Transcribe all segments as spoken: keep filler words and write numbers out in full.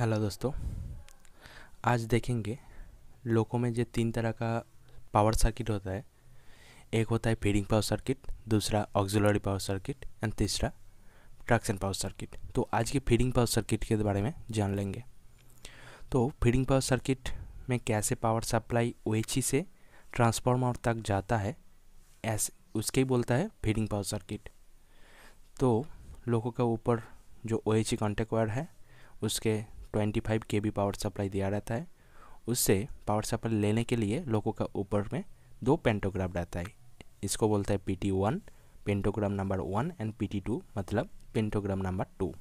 Hello दोस्तों, आज देखेंगे लोको में जो तीन तरह का पावर सर्किट होता है। एक होता है फीडिंग पावर सर्किट, दूसरा ऑक्सिलरी पावर सर्किट एंड तीसरा ट्रैक्शन पावर सर्किट। तो आज के फीडिंग पावर सर्किट के बारे में जान लेंगे। तो फीडिंग पावर सर्किट में कैसे पावर सप्लाई ओएचई से ट्रांसफार्मर तक जाता है, ऐसे उसके ही बोलता है फीडिंग पावर सर्किट। तो लोको के ऊपर जो ओएचई कॉन्टैक्ट वायर है उसके पच्चीस केवी पावर सप्लाई दिया रहता है। उससे पावर सप्लाई लेने के लिए लोको का ऊपर में दो पेंटोग्राफ रहता है। इसको बोलता है PT one pantograph number one and PT two मतलब पेंटोग्राम नंबर टू।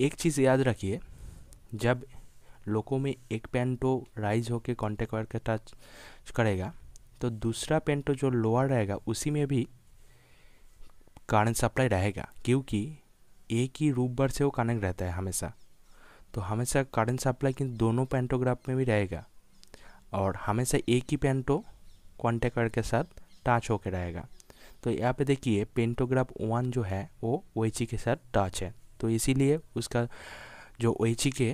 एक चीज़ याद रखिए, जब लोको में एक पेंटो राइज होकर कॉन्टैक्ट वायर का टच करेगा तो दूसरा पेंटो जो लोअर रहेगा उसी में भी करंट सप्लाई रहेगा, क्योंकि एक ही रूप भर से वो कनेक्ट रहता है हमेशा। तो हमेशा करंट सप्लाई किन दोनों पेंटोग्राफ में भी रहेगा और हमेशा एक ही पेंटो कॉन्टैक्ट वायर के साथ टच होकर रहेगा। तो यहाँ पे देखिए पेंटोग्राफ वन जो है वो ओएचई के साथ टच है, तो इसीलिए उसका जो ओएचई के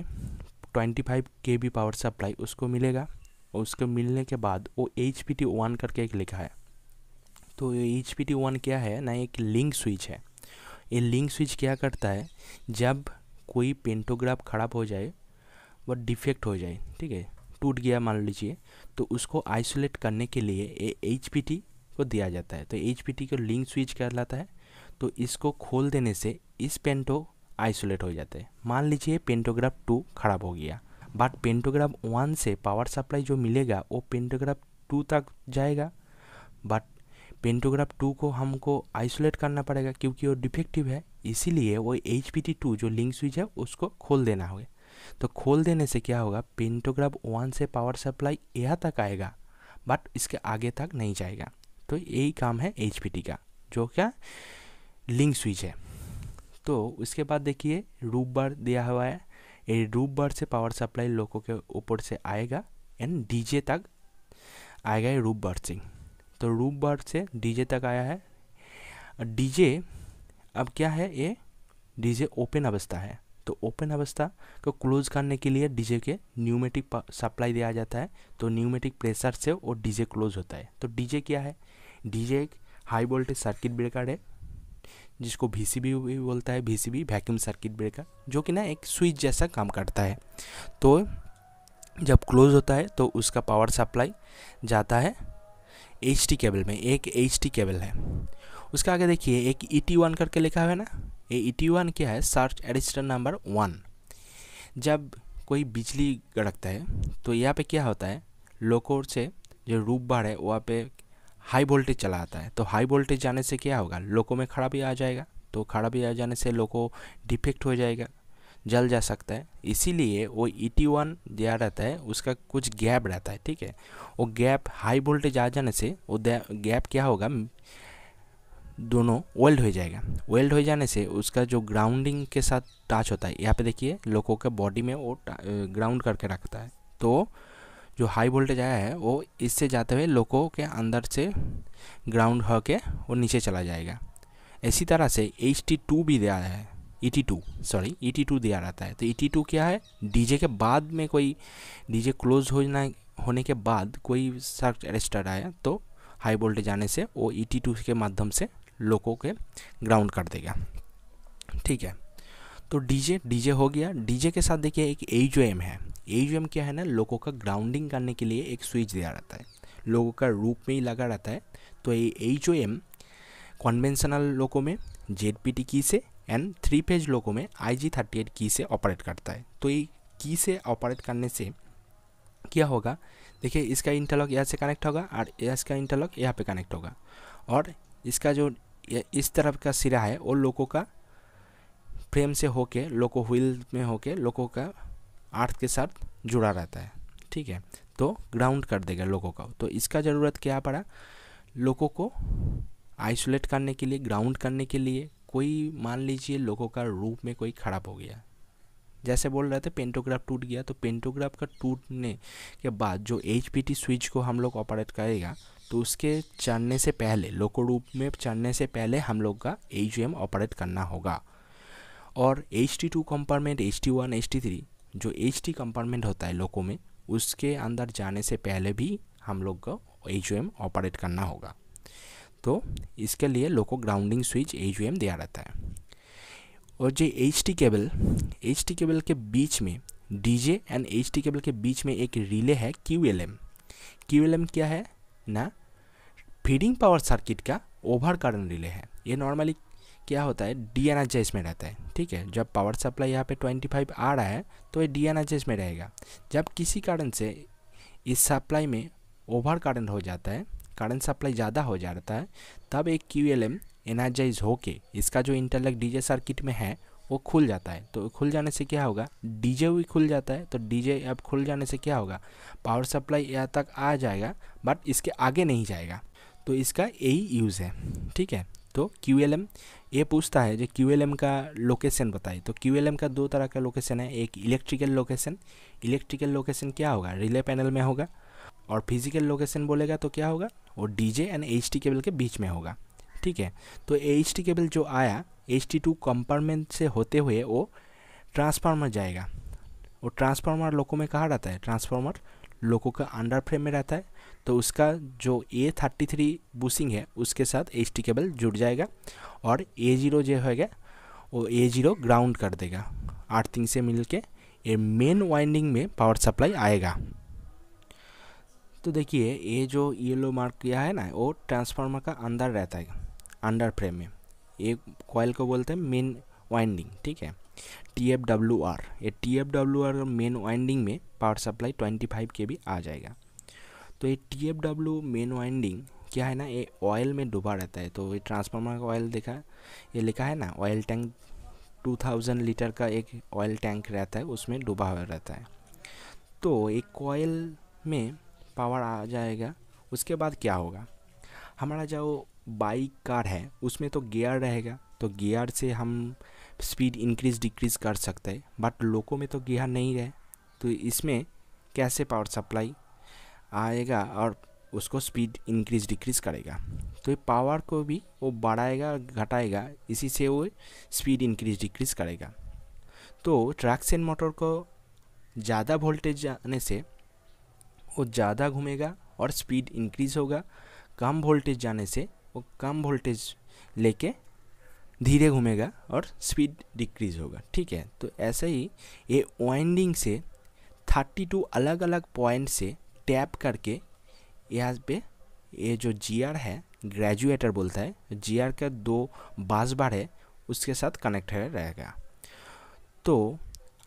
पच्चीस केवी पावर सप्लाई उसको मिलेगा। और उसको मिलने के बाद वो एच पी टी वन करके एक लिखा है। तो एच पी टी वन क्या है ना, एक लिंक स्विच है। ये लिंक स्विच क्या करता है, जब कोई पेंटोग्राफ ख़राब हो जाए व डिफेक्ट हो जाए, ठीक है, टूट गया मान लीजिए, तो उसको आइसोलेट करने के लिए ये एच पी टी को दिया जाता है। तो एच पी टी को लिंक स्विच कहलाता है। तो इसको खोल देने से इस पेंटो आइसोलेट हो जाता है। मान लीजिए पेंटोग्राफ टू खराब हो गया, बट पेंटोग्राफ वन से पावर सप्लाई जो मिलेगा वो पेंटोग्राफ टू तक जाएगा, बट पेंटोग्राफ टू को हमको आइसोलेट करना पड़ेगा क्योंकि वो डिफेक्टिव है। इसीलिए वो एच पी टी टू जो लिंक स्विच है उसको खोल देना होगा। तो खोल देने से क्या होगा, पेंटोग्राफ वन से पावर सप्लाई यहाँ तक आएगा बट इसके आगे तक नहीं जाएगा। तो यही काम है एच पी टी का, जो क्या लिंक स्विच है। तो उसके बाद देखिए रूफ बार दिया हुआ है। ये रूफ बार से पावर सप्लाई लोको के ऊपर से आएगा एंड डी जे तक आएगा। ये रूफ बार सिंह तो रूफ बार से डीजे तक आया है। डीजे अब क्या है, ये डीजे ओपन अवस्था है। तो ओपन अवस्था को क्लोज करने के लिए डीजे के न्यूमेटिक सप्लाई दिया जाता है। तो न्यूमेटिक प्रेशर से वो डीजे क्लोज होता है। तो डीजे क्या है, डीजे एक हाई वोल्टेज सर्किट ब्रेकर है, जिसको वीसीबी भी बोलता है। वीसीबी वैक्यूम सर्किट ब्रेकर, जो कि ना एक स्विच जैसा काम करता है। तो जब क्लोज होता है तो उसका पावर सप्लाई जाता है एच टी केबल में। एक एच टी केबल है। उसका आगे देखिए एक ई टी वन करके लिखा हुआ है ना, ये ई टी वन क्या है, सर्च रजिस्टर नंबर वन। जब कोई बिजली गड़कता है तो यहाँ पे क्या होता है, लोको से जो रूप बार है वहाँ पे हाई वोल्टेज चला आता है। तो हाई वोल्टेज जाने से क्या होगा, लोको में खराबी आ जाएगा। तो खराबी आ जाने से लोको डिफेक्ट हो जाएगा, जल जा सकता है। इसीलिए वो ई टी वन दिया रहता है, उसका कुछ गैप रहता है, ठीक है। वो गैप हाई वोल्टेज आ जाने से वो गैप क्या होगा, दोनों वेल्ड हो जाएगा। वेल्ड हो जाने से उसका जो ग्राउंडिंग के साथ टच होता है, यहाँ पे देखिए लोको के बॉडी में वो ग्राउंड करके रखता है। तो जो हाई वोल्टेज आया है वो इससे जाते हुए लोको के अंदर से ग्राउंड होके वो नीचे चला जाएगा। इसी तरह से एच टी टू भी दिया है, E T two sorry E T two दिया रहता है। तो ई टी टू क्या है, डीजे के बाद में कोई डीजे क्लोज होना होने के बाद कोई सर्किट रजिस्टर आया तो हाई वोल्टेज जाने से वो ई टी टू के माध्यम से लोको के ग्राउंड कर देगा, ठीक है। तो डीजे डीजे हो गया। डीजे के साथ देखिए एक एच ओ एम है। एच ओ एम क्या है ना, लोको का ग्राउंडिंग करने के लिए एक स्विच दिया रहता है, लोको का रूप में ही लगा रहता है। तो ये H O M conventional loco में जेड पी टी की से एंड थ्री पेज लोको में आई जी थर्टी एट की से ऑपरेट करता है। तो ये की से ऑपरेट करने से क्या होगा, देखिए इसका इंटरलॉक यहाँ से कनेक्ट होगा और इसका इंटरलॉक यहाँ पे कनेक्ट होगा, और इसका जो इस तरफ का सिरा है वो लोको का फ्रेम से होके लोको व्हील में होके लोको का अर्थ के साथ जुड़ा रहता है, ठीक है। तो ग्राउंड कर देगा लोको का। तो इसका ज़रूरत क्या पड़ा, लोको को आइसोलेट करने के लिए, ग्राउंड करने के लिए। कोई मान लीजिए लोको का रूप में कोई खराब हो गया, जैसे बोल रहे थे पेंटोग्राफ टूट गया। तो पेंटोग्राफ का टूटने के बाद जो एच पी टी स्विच को हम लोग ऑपरेट करेगा तो उसके चढ़ने से पहले, लोको रूप में चढ़ने से पहले हम लोग का एच ओ एम ऑपरेट करना होगा। और H T two compartment, H T one, H T three जो एच टी कंपार्टमेंट होता है लोको में, उसके अंदर जाने से पहले भी हम लोग को एच यू एम ऑपरेट करना होगा। तो इसके लिए loco grounding switch H U M दिया रहता है। और जो H T cable H T cable के बीच में D J and H T cable के बीच में एक रिले है Q L M. Q L M क्या है ना, फीडिंग पावर सर्किट का ओवर करंट रिले है। ये नॉर्मली क्या होता है, डी एनर्जाइज में रहता है, ठीक है। जब पावर सप्लाई यहाँ पे पच्चीस आ रहा है तो ये डी एनर्जाइज में रहेगा। जब किसी कारण से इस सप्लाई में ओवर करंट हो जाता है, करंट सप्लाई ज़्यादा हो जाता है, तब एक क्यू एल एम एनर्जाइज होके इसका जो इंटरलॉक डीजे सर्किट में है वो खुल जाता है। तो खुल जाने से क्या होगा, डीजे भी खुल जाता है। तो डीजे अब खुल जाने से क्या होगा, पावर सप्लाई यहाँ तक आ जाएगा बट इसके आगे नहीं जाएगा। तो इसका यही यूज़ है, ठीक है। तो क्यू एल एम ये पूछता है जो क्यू एल एम का लोकेशन बताइए। तो क्यू एल एम का दो तरह का लोकेशन है, एक इलेक्ट्रिकल लोकेशन। इलेक्ट्रिकल लोकेशन क्या होगा, रिले पैनल में होगा। और फिजिकल लोकेशन बोलेगा तो क्या होगा, वो DJ and H T cable के बीच में होगा, ठीक है। तो एच टी केबल जो आया एच टी टू कंपार्टमेंट से होते हुए वो ट्रांसफार्मर जाएगा। वो ट्रांसफार्मर लोको में कहाँ रहता है, ट्रांसफार्मर लोको का अंडर फ्रेम में रहता है। तो उसका जो ए थर्टी थ्री बूसिंग है उसके साथ एच टी केबल जुड़ जाएगा और ए जीरो जो होगा वो ए जीरो ग्राउंड कर देगा। अर्थिंग से मिलके ये मेन वाइंडिंग में पावर सप्लाई आएगा। तो देखिए ये जो येलो मार्क किया है ना वो ट्रांसफार्मर का अंदर रहता है, अंडर फ्रेम में। ये कॉइल को बोलते हैं मेन वाइंडिंग, ठीक है। टी एफ डब्ल्यू आर, ये T F W R main winding में पावर सप्लाई पच्चीस के भी आ जाएगा। तो ये T F W main winding क्या है ना, ये ऑयल में डूबा रहता है। तो ये ट्रांसफार्मर का ऑयल देखा, ये लिखा है ना ऑयल टैंक दो हज़ार लीटर का एक ऑयल टैंक रहता है, उसमें डूबा हुआ रहता है। तो एक कॉयल में पावर आ जाएगा। उसके बाद क्या होगा, हमारा जो बाइक कार है उसमें तो गियर रहेगा, तो गियर से हम स्पीड इंक्रीज डिक्रीज कर सकते हैं। बट लोको में तो गियर नहीं रहे, तो इसमें कैसे पावर सप्लाई आएगा और उसको स्पीड इंक्रीज डिक्रीज करेगा। तो ये पावर को भी वो बढ़ाएगा घटाएगा, इसी से वो स्पीड इंक्रीज डिक्रीज करेगा। तो ट्रैक्शन मोटर को ज़्यादा वोल्टेज जाने से वो ज़्यादा घूमेगा और स्पीड इंक्रीज होगा। कम वोल्टेज जाने से वो कम वोल्टेज लेके धीरे घूमेगा और स्पीड डिक्रीज़ होगा, ठीक है। तो ऐसे ही ये वाइंडिंग से बत्तीस अलग अलग पॉइंट से टैप करके यहाँ पे ये जो जीआर है, ग्रेजुएटर बोलता है, जीआर का दो बास बार है उसके साथ कनेक्ट रहेगा। तो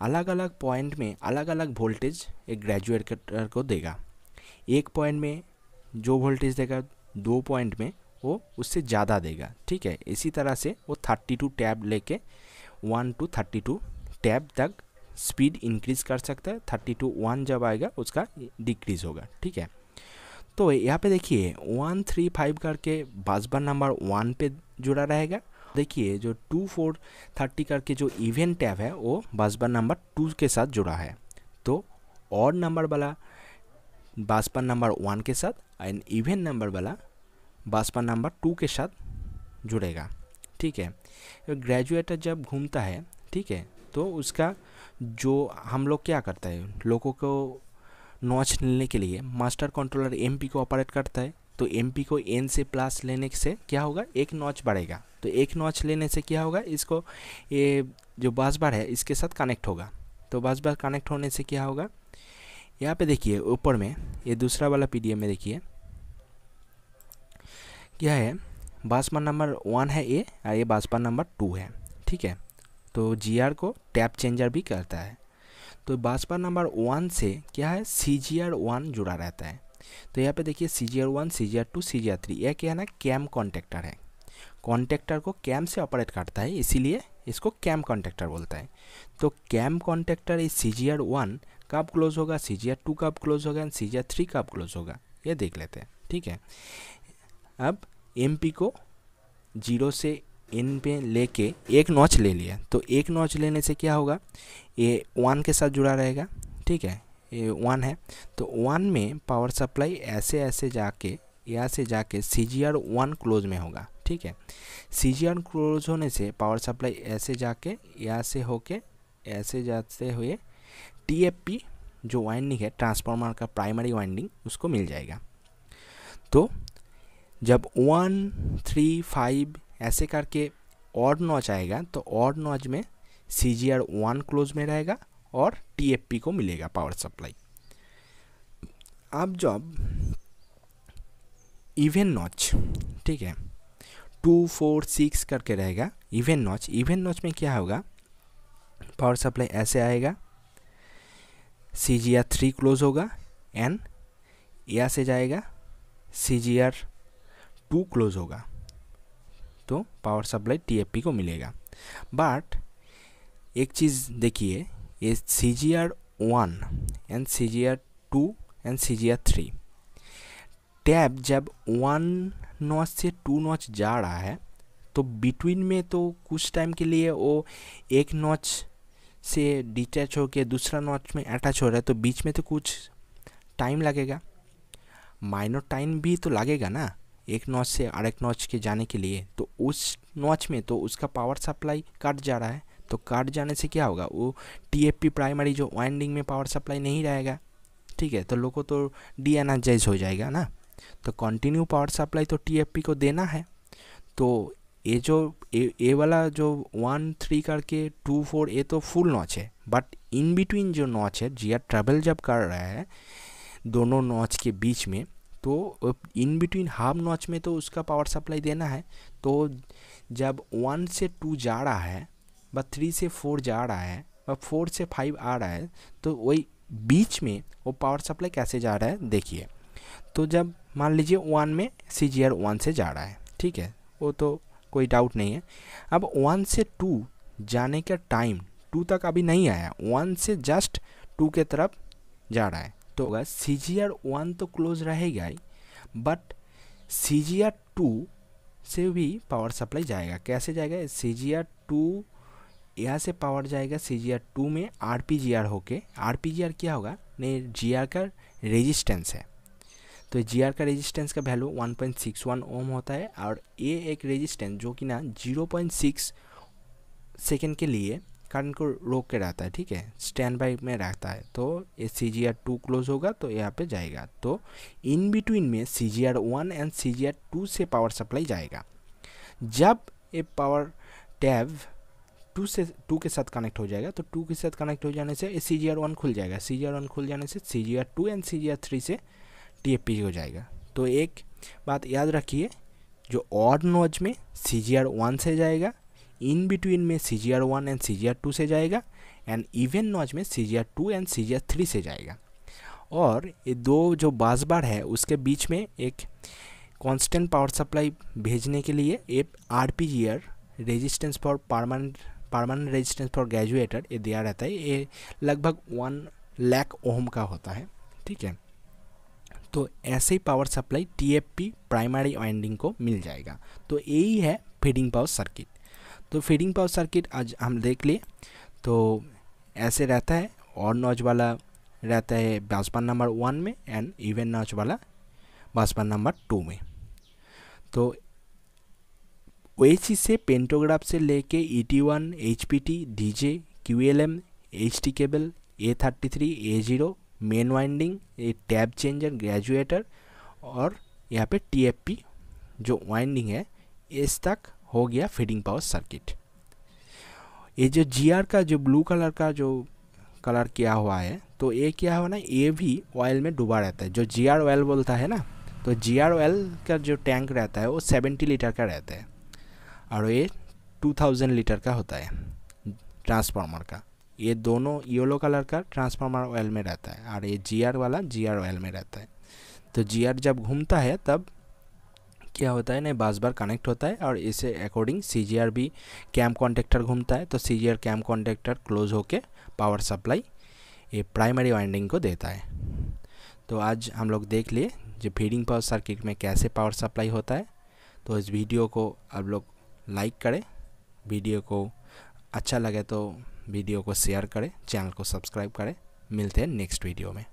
अलग अलग पॉइंट में अलग अलग वोल्टेज एक ग्रेजुएटर को देगा। एक पॉइंट में जो वोल्टेज देगा, दो पॉइंट में वो उससे ज़्यादा देगा, ठीक है। इसी तरह से वो बत्तीस टैब लेके वन टू बत्तीस टैब तक स्पीड इंक्रीज़ कर सकता है। बत्तीस वन जब आएगा उसका डिक्रीज़ होगा, ठीक है। तो यहाँ पे देखिए वन थ्री फाइव करके बासबर नंबर वन पे जुड़ा रहेगा। देखिए जो टू फोर थर्टी करके जो इवेंट टैब है वो बासबर नंबर टू के साथ जुड़ा है। तो ऑड नंबर वाला बासपर नंबर वन के साथ एंड इवेंट नंबर वाला बासपर नंबर टू के साथ जुड़ेगा, ठीक है। ग्रेजुएटर जब घूमता है, ठीक है, तो उसका जो हम लोग क्या करता है, लोगों को नॉच लेने के लिए मास्टर कंट्रोलर एमपी को ऑपरेट करता है। तो एमपी को एन से प्लस लेने से क्या होगा, एक नॉच बढ़ेगा। तो एक नॉच लेने से क्या होगा, इसको ये जो बास बार है इसके साथ कनेक्ट होगा। तो बास बार कनेक्ट होने से क्या होगा, यहाँ पे देखिए ऊपर में ये दूसरा वाला पीडीएम में देखिए क्या है, बासपर नंबर वन है ए और ये बासपर नंबर टू है, ठीक है। तो जीआर को टैप चेंजर भी करता है। तो बासपर नंबर वन से क्या है, सी जी आर वन जुड़ा रहता है। तो यहाँ पे देखिए C G R one, C G R two, C G R three, यह क्या है ना कैम कॉन्टेक्टर है। कॉन्टेक्टर को कैम से ऑपरेट करता है, इसीलिए इसको कैम कॉन्टेक्टर बोलता है। तो कैम कॉन्टेक्टर इस सी जी आर वन कब क्लोज होगा, सी जी आर टू कब क्लोज होगा and C G R three कब क्लोज होगा, ये देख लेते हैं, ठीक है। अब एम पी को जीरो से एन पे लेके एक नॉच ले लिया। तो एक नॉच लेने से क्या होगा, ये वन के साथ जुड़ा रहेगा, ठीक है। ये वन है तो वन में पावर सप्लाई ऐसे ऐसे जाके यहाँ से जाके C G R one close में होगा, ठीक है। सी जी आर क्लोज होने से पावर सप्लाई ऐसे जाके यहाँ से होके ऐसे जाते हुए टीएफपी जो वाइंडिंग है ट्रांसफार्मर का प्राइमरी वाइंडिंग उसको मिल जाएगा। तो जब वन थ्री फाइव ऐसे करके ऑड नॉच आएगा तो ऑड नॉच में C G R one close में रहेगा और टीएफपी को मिलेगा पावर सप्लाई। अब जब इवेन नॉच, ठीक है, टू फोर सिक्स करके रहेगा इवेन नॉच, इवेन नॉच में क्या होगा, पावर सप्लाई ऐसे आएगा, C G R three close होगा एंड यहाँ से जाएगा C G R two close होगा तो पावर सप्लाई टीएफपी को मिलेगा। बट एक चीज़ देखिए, ये C G R one and C G R two and C G R three tap जब वन नॉच से टू नॉच जा रहा है तो बिटवीन में तो कुछ टाइम के लिए वो एक नॉच से डिटैच होकर दूसरा नॉच में अटैच हो रहा है तो बीच में तो कुछ टाइम लगेगा, माइनर टाइम भी तो लगेगा ना एक नॉच से अरेक नॉच के जाने के लिए। तो उस नॉच में तो उसका पावर सप्लाई कट जा रहा है तो कट जाने से क्या होगा, वो टीएफपी प्राइमरी जो वाइंडिंग में पावर सप्लाई नहीं रहेगा, ठीक है, तो लोगों तो डी एनर्जाइज हो जाएगा ना। तो कंटिन्यू पावर सप्लाई तो टीएफपी को देना है तो ये जो ए वाला जो वन थ्री करके टू फोर ए तो फुल नॉच है, बट इन बिटवीन जो नॉच है जी आर ट्रेवल जब कर रहा है दोनों नॉच के बीच में तो इन बिटवीन हाफ नॉच में तो उसका पावर सप्लाई देना है। तो जब वन से टू जा रहा है व थ्री से फोर जा रहा है व फोर से फाइव आ रहा है तो वही बीच में वो पावर सप्लाई कैसे जा रहा है देखिए। तो जब मान लीजिए वन में सी जी आर वन से जा रहा है, ठीक है, वो तो कोई डाउट नहीं है। अब वन से टू जाने का टाइम टू तक अभी नहीं आया, वन से जस्ट टू के तरफ जा रहा है तो होगा सी जी आर वन तो क्लोज रहेगा ही, but C G R two से भी पावर सप्लाई जाएगा। कैसे जाएगा, सी जी आर टू यहाँ से पावर जाएगा सी जी आर टू में आर पी जी आर होके, आर पी जी आर क्या होगा, नहीं जी आर का रेजिस्टेंस है तो जी आर का रेजिस्टेंस का value one point six one ohm होता है और ये एक रेजिस्टेंस जो कि ना ज़ीरो पॉइंट सिक्स सेकेंड के लिए करंट को रोक के रहता है, ठीक है, स्टैंड बाई में रहता है। तो ये C G R two close होगा तो यहाँ पे जाएगा तो इन बिटवीन में C G R one and C G R two से पावर सप्लाई जाएगा। जब ये पावर टैब टू से टू के साथ कनेक्ट हो जाएगा तो टू के साथ कनेक्ट हो जाने से सी जी आर वन खुल जाएगा, सी जी आर वन खुल जाने से C G R two and C G R three से टीएफपी हो जाएगा। तो एक बात याद रखिए, जो ऑड नॉच में सी जी आर वन से जाएगा, इन बिटवीन में C G R one and C G R two से जाएगा एंड इवन नॉच में C G R two and C G R three से जाएगा। और ये दो जो बास बार है उसके बीच में एक कांस्टेंट पावर सप्लाई भेजने के लिए एक R P G R resistance for permanent permanent resistance for graduated ये दिया रहता है, ये लगभग वन लाख ओम का होता है, ठीक है। तो ऐसे ही power supply TFP primary winding को मिल जाएगा। तो यही है फीडिंग पावर सर्किट। तो फीडिंग पावर सर्किट आज हम देख लिए। तो ऐसे रहता है, ऑड नॉच वाला रहता है बासबान नंबर वन में एंड इवन नॉच वाला बासबान नंबर टू में। तो वही चीज़ से पेंटोग्राफ से लेके E T one, H P T, D J, Q L M, H T cable, A thirty three, A zero, main winding, ये टैब चेंजर, ग्रेजुएटर और यहाँ पे टीएफपी जो वाइंडिंग है इस तक हो गया फीडिंग पावर सर्किट। ये जो जीआर का जो ब्लू कलर का जो कलर किया हुआ है तो ये क्या हुआ ना, ये भी ऑयल में डूबा रहता है जो जीआर ऑयल बोलता है ना। तो जीआर ऑयल का जो टैंक रहता है वो सेवेंटी लीटर का रहता है और ये टू थाउजेंड लीटर का होता है ट्रांसफार्मर का। ये दोनों येलो कलर का ट्रांसफार्मर ऑयल में रहता है और ये जीआर वाला जीआर ऑयल में रहता है। तो जीआर जब घूमता है तब क्या होता है ना, बास बार कनेक्ट होता है और इसे अकॉर्डिंग सीजीआर भी कैम कॉन्टेक्टर घूमता है। तो सीजीआर कैम कॉन्टेक्टर क्लोज होके पावर सप्लाई ये प्राइमरी वाइंडिंग को देता है। तो आज हम लोग देख लिए जो फीडिंग पावर सर्किट में कैसे पावर सप्लाई होता है। तो इस वीडियो को आप लोग लाइक करें, वीडियो को अच्छा लगे तो वीडियो को शेयर करें, चैनल को सब्सक्राइब करें। मिलते हैं नेक्स्ट वीडियो में।